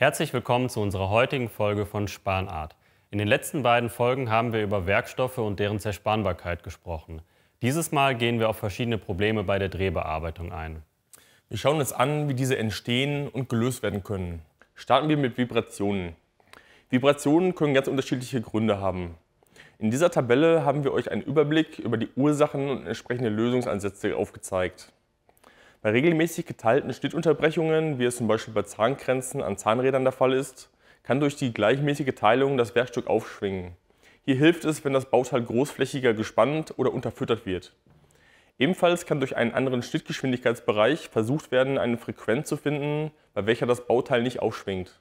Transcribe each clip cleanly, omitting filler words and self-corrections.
Herzlich willkommen zu unserer heutigen Folge von Spanart. In den letzten beiden Folgen haben wir über Werkstoffe und deren Zerspanbarkeit gesprochen. Dieses Mal gehen wir auf verschiedene Probleme bei der Drehbearbeitung ein. Wir schauen uns an, wie diese entstehen und gelöst werden können. Starten wir mit Vibrationen. Vibrationen können ganz unterschiedliche Gründe haben. In dieser Tabelle haben wir euch einen Überblick über die Ursachen und entsprechende Lösungsansätze aufgezeigt. Bei regelmäßig geteilten Schnittunterbrechungen, wie es zum Beispiel bei Zahngrenzen an Zahnrädern der Fall ist, kann durch die gleichmäßige Teilung das Werkstück aufschwingen. Hier hilft es, wenn das Bauteil großflächiger gespannt oder unterfüttert wird. Ebenfalls kann durch einen anderen Schnittgeschwindigkeitsbereich versucht werden, eine Frequenz zu finden, bei welcher das Bauteil nicht aufschwingt.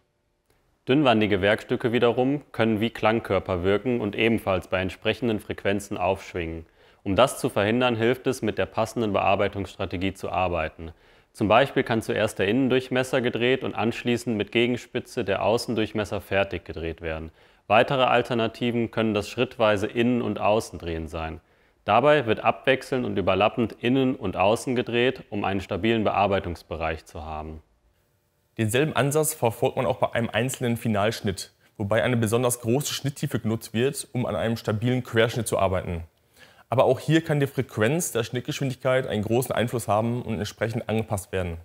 Dünnwandige Werkstücke wiederum können wie Klangkörper wirken und ebenfalls bei entsprechenden Frequenzen aufschwingen. Um das zu verhindern, hilft es, mit der passenden Bearbeitungsstrategie zu arbeiten. Zum Beispiel kann zuerst der Innendurchmesser gedreht und anschließend mit Gegenspitze der Außendurchmesser fertig gedreht werden. Weitere Alternativen können das schrittweise Innen- und Außendrehen sein. Dabei wird abwechselnd und überlappend Innen und Außen gedreht, um einen stabilen Bearbeitungsbereich zu haben. Denselben Ansatz verfolgt man auch bei einem einzelnen Finalschnitt, wobei eine besonders große Schnitttiefe genutzt wird, um an einem stabilen Querschnitt zu arbeiten. Aber auch hier kann die Frequenz der Schnittgeschwindigkeit einen großen Einfluss haben und entsprechend angepasst werden.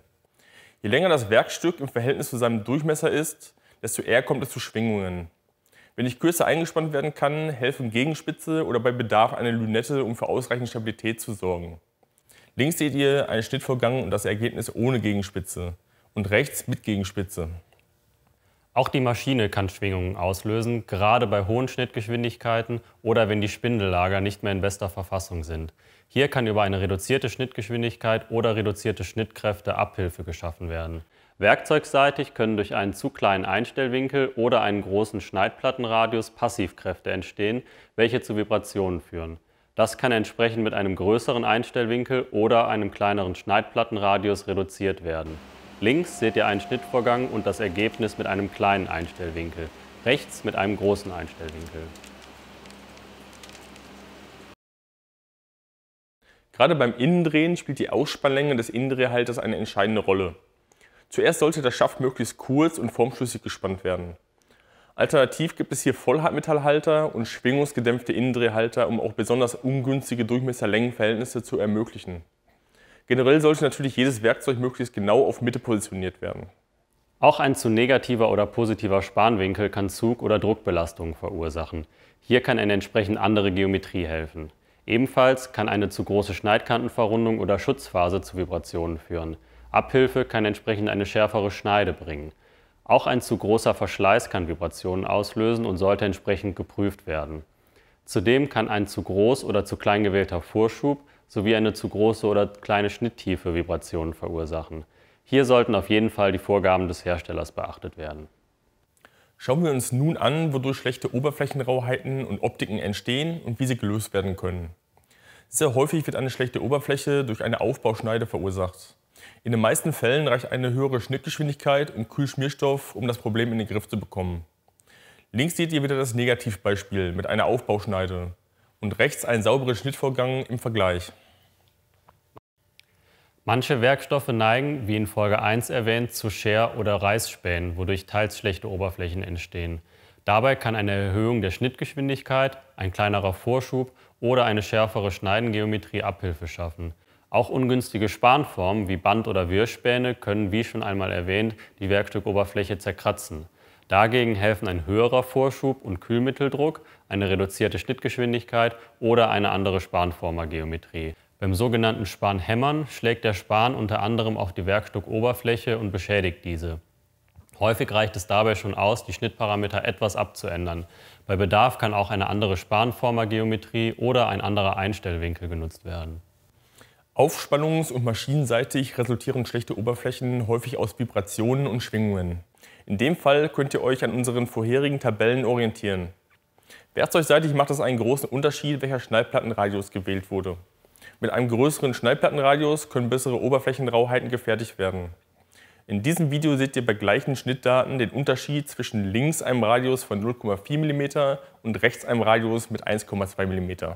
Je länger das Werkstück im Verhältnis zu seinem Durchmesser ist, desto eher kommt es zu Schwingungen. Wenn nicht kürzer eingespannt werden kann, helfen Gegenspitze oder bei Bedarf eine Lünette, um für ausreichende Stabilität zu sorgen. Links seht ihr einen Schnittvorgang und das Ergebnis ohne Gegenspitze und rechts mit Gegenspitze. Auch die Maschine kann Schwingungen auslösen, gerade bei hohen Schnittgeschwindigkeiten oder wenn die Spindellager nicht mehr in bester Verfassung sind. Hier kann über eine reduzierte Schnittgeschwindigkeit oder reduzierte Schnittkräfte Abhilfe geschaffen werden. Werkzeugseitig können durch einen zu kleinen Einstellwinkel oder einen großen Schneidplattenradius Passivkräfte entstehen, welche zu Vibrationen führen. Das kann entsprechend mit einem größeren Einstellwinkel oder einem kleineren Schneidplattenradius reduziert werden. Links seht ihr einen Schnittvorgang und das Ergebnis mit einem kleinen Einstellwinkel, rechts mit einem großen Einstellwinkel. Gerade beim Innendrehen spielt die Ausspannlänge des Innendrehhalters eine entscheidende Rolle. Zuerst sollte der Schaft möglichst kurz und formschlüssig gespannt werden. Alternativ gibt es hier Vollhartmetallhalter und schwingungsgedämpfte Innendrehhalter, um auch besonders ungünstige Durchmesser-Längenverhältnisse zu ermöglichen. Generell sollte natürlich jedes Werkzeug möglichst genau auf Mitte positioniert werden. Auch ein zu negativer oder positiver Spanwinkel kann Zug- oder Druckbelastungen verursachen. Hier kann eine entsprechend andere Geometrie helfen. Ebenfalls kann eine zu große Schneidkantenverrundung oder Schutzphase zu Vibrationen führen. Abhilfe kann entsprechend eine schärfere Schneide bringen. Auch ein zu großer Verschleiß kann Vibrationen auslösen und sollte entsprechend geprüft werden. Zudem kann ein zu groß oder zu klein gewählter Vorschub sowie eine zu große oder kleine Schnitttiefe Vibrationen verursachen. Hier sollten auf jeden Fall die Vorgaben des Herstellers beachtet werden. Schauen wir uns nun an, wodurch schlechte Oberflächenrauheiten und Optiken entstehen und wie sie gelöst werden können. Sehr häufig wird eine schlechte Oberfläche durch eine Aufbauschneide verursacht. In den meisten Fällen reicht eine höhere Schnittgeschwindigkeit und Kühlschmierstoff, um das Problem in den Griff zu bekommen. Links seht ihr wieder das Negativbeispiel mit einer Aufbauschneide und rechts einen sauberen Schnittvorgang im Vergleich. Manche Werkstoffe neigen, wie in Folge 1 erwähnt, zu Scher- oder Reißspänen, wodurch teils schlechte Oberflächen entstehen. Dabei kann eine Erhöhung der Schnittgeschwindigkeit, ein kleinerer Vorschub oder eine schärfere Schneidengeometrie Abhilfe schaffen. Auch ungünstige Spanformen wie Band- oder Wirrspäne können, wie schon einmal erwähnt, die Werkstückoberfläche zerkratzen. Dagegen helfen ein höherer Vorschub und Kühlmitteldruck, eine reduzierte Schnittgeschwindigkeit oder eine andere Spanformergeometrie. Beim sogenannten Spanhämmern schlägt der Span unter anderem auf die Werkstückoberfläche und beschädigt diese. Häufig reicht es dabei schon aus, die Schnittparameter etwas abzuändern. Bei Bedarf kann auch eine andere Spanformergeometrie oder ein anderer Einstellwinkel genutzt werden. Aufspannungs- und maschinenseitig resultieren schlechte Oberflächen häufig aus Vibrationen und Schwingungen. In dem Fall könnt ihr euch an unseren vorherigen Tabellen orientieren. Werkzeugseitig macht es einen großen Unterschied, welcher Schneidplattenradius gewählt wurde. Mit einem größeren Schneidplattenradius können bessere Oberflächenrauheiten gefertigt werden. In diesem Video seht ihr bei gleichen Schnittdaten den Unterschied zwischen links einem Radius von 0,4 mm und rechts einem Radius mit 1,2 mm.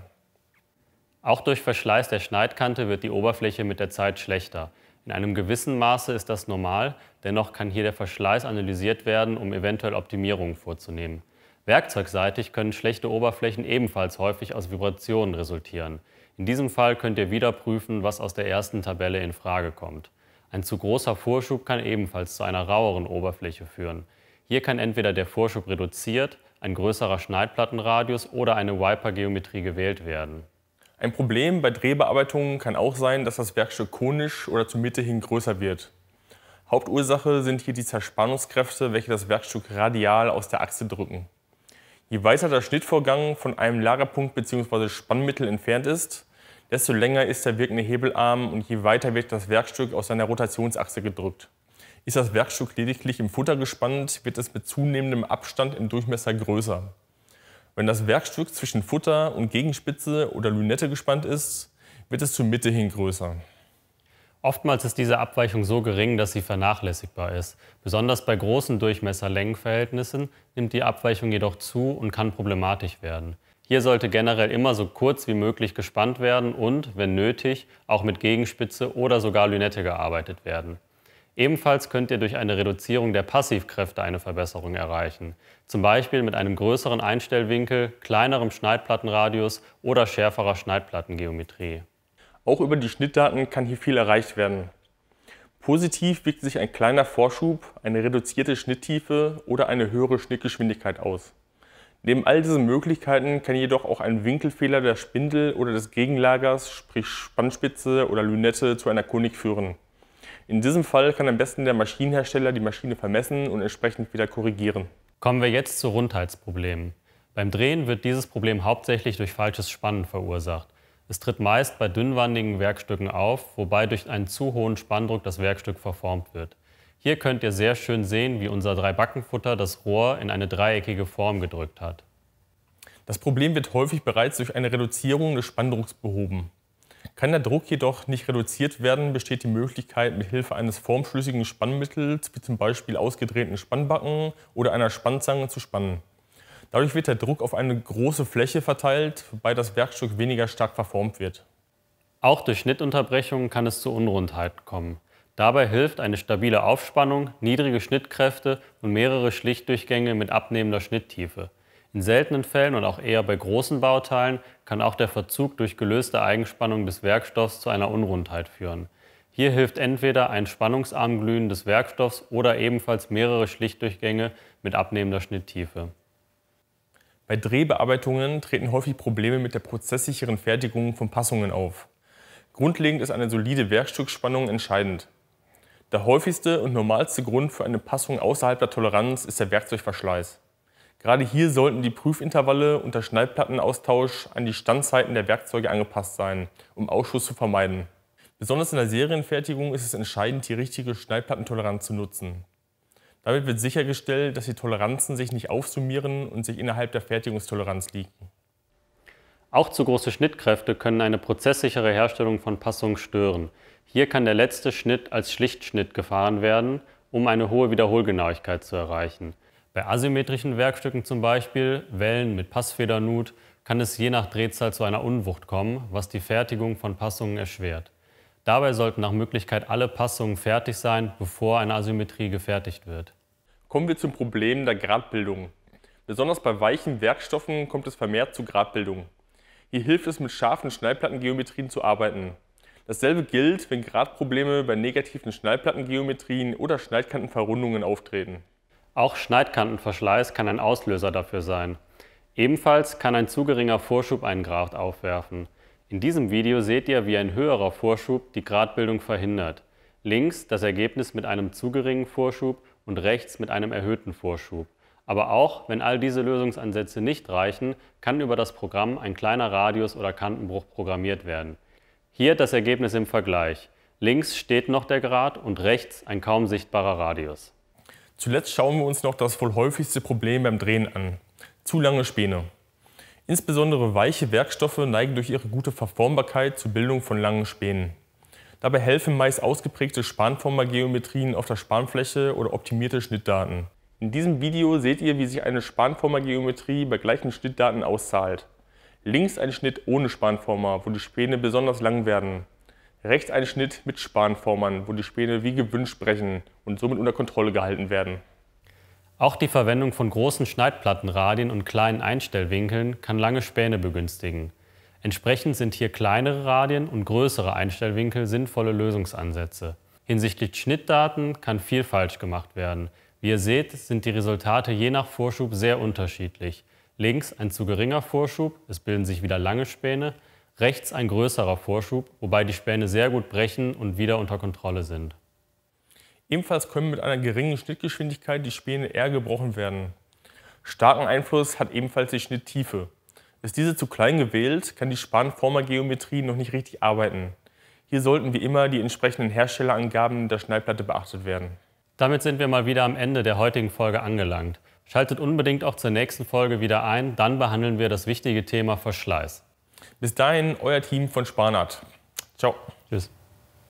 Auch durch Verschleiß der Schneidkante wird die Oberfläche mit der Zeit schlechter. In einem gewissen Maße ist das normal, dennoch kann hier der Verschleiß analysiert werden, um eventuell Optimierungen vorzunehmen. Werkzeugseitig können schlechte Oberflächen ebenfalls häufig aus Vibrationen resultieren. In diesem Fall könnt ihr wieder prüfen, was aus der ersten Tabelle in Frage kommt. Ein zu großer Vorschub kann ebenfalls zu einer raueren Oberfläche führen. Hier kann entweder der Vorschub reduziert, ein größerer Schneidplattenradius oder eine Wiper-Geometrie gewählt werden. Ein Problem bei Drehbearbeitungen kann auch sein, dass das Werkstück konisch oder zur Mitte hin größer wird. Hauptursache sind hier die Zerspannungskräfte, welche das Werkstück radial aus der Achse drücken. Je weiter der Schnittvorgang von einem Lagerpunkt bzw. Spannmittel entfernt ist, desto länger ist der wirkende Hebelarm und je weiter wird das Werkstück aus seiner Rotationsachse gedrückt. Ist das Werkstück lediglich im Futter gespannt, wird es mit zunehmendem Abstand im Durchmesser größer. Wenn das Werkstück zwischen Futter und Gegenspitze oder Lünette gespannt ist, wird es zur Mitte hin größer. Oftmals ist diese Abweichung so gering, dass sie vernachlässigbar ist. Besonders bei großen Durchmesser-Längenverhältnissen nimmt die Abweichung jedoch zu und kann problematisch werden. Hier sollte generell immer so kurz wie möglich gespannt werden und, wenn nötig, auch mit Gegenspitze oder sogar Lünette gearbeitet werden. Ebenfalls könnt ihr durch eine Reduzierung der Passivkräfte eine Verbesserung erreichen, zum Beispiel mit einem größeren Einstellwinkel, kleinerem Schneidplattenradius oder schärferer Schneidplattengeometrie. Auch über die Schnittdaten kann hier viel erreicht werden. Positiv wirkt sich ein kleiner Vorschub, eine reduzierte Schnitttiefe oder eine höhere Schnittgeschwindigkeit aus. Neben all diesen Möglichkeiten kann jedoch auch ein Winkelfehler der Spindel oder des Gegenlagers, sprich Spannspitze oder Lünette, zu einer Konik führen. In diesem Fall kann am besten der Maschinenhersteller die Maschine vermessen und entsprechend wieder korrigieren. Kommen wir jetzt zu Rundheitsproblemen. Beim Drehen wird dieses Problem hauptsächlich durch falsches Spannen verursacht. Es tritt meist bei dünnwandigen Werkstücken auf, wobei durch einen zu hohen Spanndruck das Werkstück verformt wird. Hier könnt ihr sehr schön sehen, wie unser Dreibackenfutter das Rohr in eine dreieckige Form gedrückt hat. Das Problem wird häufig bereits durch eine Reduzierung des Spanndrucks behoben. Kann der Druck jedoch nicht reduziert werden, besteht die Möglichkeit, mit Hilfe eines formschlüssigen Spannmittels, wie zum Beispiel ausgedrehten Spannbacken oder einer Spannzange, zu spannen. Dadurch wird der Druck auf eine große Fläche verteilt, wobei das Werkstück weniger stark verformt wird. Auch durch Schnittunterbrechungen kann es zu Unrundheiten kommen. Dabei hilft eine stabile Aufspannung, niedrige Schnittkräfte und mehrere Schlichtdurchgänge mit abnehmender Schnitttiefe. In seltenen Fällen und auch eher bei großen Bauteilen kann auch der Verzug durch gelöste Eigenspannung des Werkstoffs zu einer Unrundheit führen. Hier hilft entweder ein Spannungsarmglühen des Werkstoffs oder ebenfalls mehrere Schlichtdurchgänge mit abnehmender Schnitttiefe. Bei Drehbearbeitungen treten häufig Probleme mit der prozesssicheren Fertigung von Passungen auf. Grundlegend ist eine solide Werkstückspannung entscheidend. Der häufigste und normalste Grund für eine Passung außerhalb der Toleranz ist der Werkzeugverschleiß. Gerade hier sollten die Prüfintervalle und der Schneidplattenaustausch an die Standzeiten der Werkzeuge angepasst sein, um Ausschuss zu vermeiden. Besonders in der Serienfertigung ist es entscheidend, die richtige Schneidplattentoleranz zu nutzen. Damit wird sichergestellt, dass die Toleranzen sich nicht aufsummieren und sich innerhalb der Fertigungstoleranz liegen. Auch zu große Schnittkräfte können eine prozesssichere Herstellung von Passungen stören. Hier kann der letzte Schnitt als Schlichtschnitt gefahren werden, um eine hohe Wiederholgenauigkeit zu erreichen. Bei asymmetrischen Werkstücken, zum Beispiel Wellen mit Passfedernut, kann es je nach Drehzahl zu einer Unwucht kommen, was die Fertigung von Passungen erschwert. Dabei sollten nach Möglichkeit alle Passungen fertig sein, bevor eine Asymmetrie gefertigt wird. Kommen wir zum Problem der Gradbildung. Besonders bei weichen Werkstoffen kommt es vermehrt zu Gradbildung. Hier hilft es, mit scharfen Schneidplattengeometrien zu arbeiten. Dasselbe gilt, wenn Gradprobleme bei negativen Schneidplattengeometrien oder Schneidkantenverrundungen auftreten. Auch Schneidkantenverschleiß kann ein Auslöser dafür sein. Ebenfalls kann ein zu geringer Vorschub einen Grat aufwerfen. In diesem Video seht ihr, wie ein höherer Vorschub die Gradbildung verhindert. Links das Ergebnis mit einem zu geringen Vorschub und rechts mit einem erhöhten Vorschub. Aber auch wenn all diese Lösungsansätze nicht reichen, kann über das Programm ein kleiner Radius oder Kantenbruch programmiert werden. Hier das Ergebnis im Vergleich. Links steht noch der Grat und rechts ein kaum sichtbarer Radius. Zuletzt schauen wir uns noch das wohl häufigste Problem beim Drehen an: zu lange Späne. Insbesondere weiche Werkstoffe neigen durch ihre gute Verformbarkeit zur Bildung von langen Spänen. Dabei helfen meist ausgeprägte Spanformergeometrien auf der Spanfläche oder optimierte Schnittdaten. In diesem Video seht ihr, wie sich eine Spanformergeometrie bei gleichen Schnittdaten auszahlt. Links ein Schnitt ohne Spanformer, wo die Späne besonders lang werden. Rechtseinschnitt mit Spanformern, wo die Späne wie gewünscht brechen und somit unter Kontrolle gehalten werden. Auch die Verwendung von großen Schneidplattenradien und kleinen Einstellwinkeln kann lange Späne begünstigen. Entsprechend sind hier kleinere Radien und größere Einstellwinkel sinnvolle Lösungsansätze. Hinsichtlich Schnittdaten kann viel falsch gemacht werden. Wie ihr seht, sind die Resultate je nach Vorschub sehr unterschiedlich. Links ein zu geringer Vorschub, es bilden sich wieder lange Späne, rechts ein größerer Vorschub, wobei die Späne sehr gut brechen und wieder unter Kontrolle sind. Ebenfalls können mit einer geringen Schnittgeschwindigkeit die Späne eher gebrochen werden. Starken Einfluss hat ebenfalls die Schnitttiefe. Ist diese zu klein gewählt, kann die Spanformer-Geometrie noch nicht richtig arbeiten. Hier sollten wie immer die entsprechenden Herstellerangaben der Schneidplatte beachtet werden. Damit sind wir mal wieder am Ende der heutigen Folge angelangt. Schaltet unbedingt auch zur nächsten Folge wieder ein, dann behandeln wir das wichtige Thema Verschleiß. Bis dahin, euer Team von Spanart. Ciao. Tschüss.